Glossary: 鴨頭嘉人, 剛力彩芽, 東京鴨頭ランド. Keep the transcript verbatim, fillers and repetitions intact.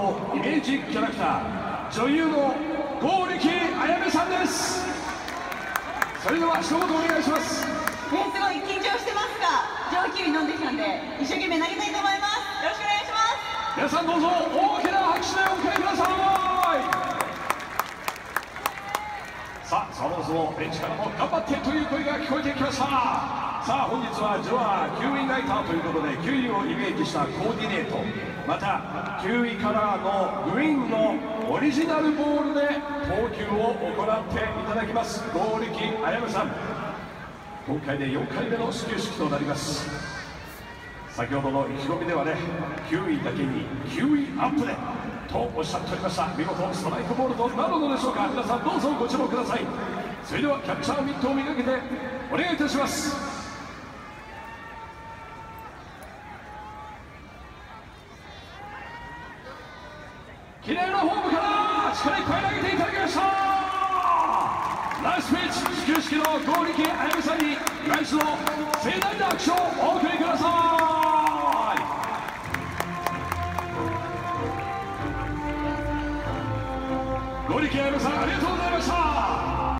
のイメージキャラクター、女優の剛力彩芽さんです。それでは一言お願いします。えー、すごい緊張してますが、上気味飲んできたんで一生懸命投げたいと思います。よろしくお願いします。皆さんどうぞ大きな拍手でお迎えください。さあ、そろそろベンチからも頑張ってという声が聞こえてきました。さあ、本日はジョアキウイナイターということで、キウイをイメージしたコーディネート、またキウイカラーのグリーンのオリジナルボールで投球を行っていただきます剛力彩芽さん、今回でよんかいめの始球式となります。先ほどの意気込みではね、キウイだけにキウイアップでとおっしゃっておりました。見事ストライクボールとなるのでしょうか。皆さんどうぞご注目ください。それではキャッチャーミットを見かけてお願いいたします。綺麗なホームから力いっぱい投げていただきました。ナイスピッチ、始球式の剛力彩芽さんに今一度盛大な拍手をお送りください。剛力彩芽さん、ありがとうございました。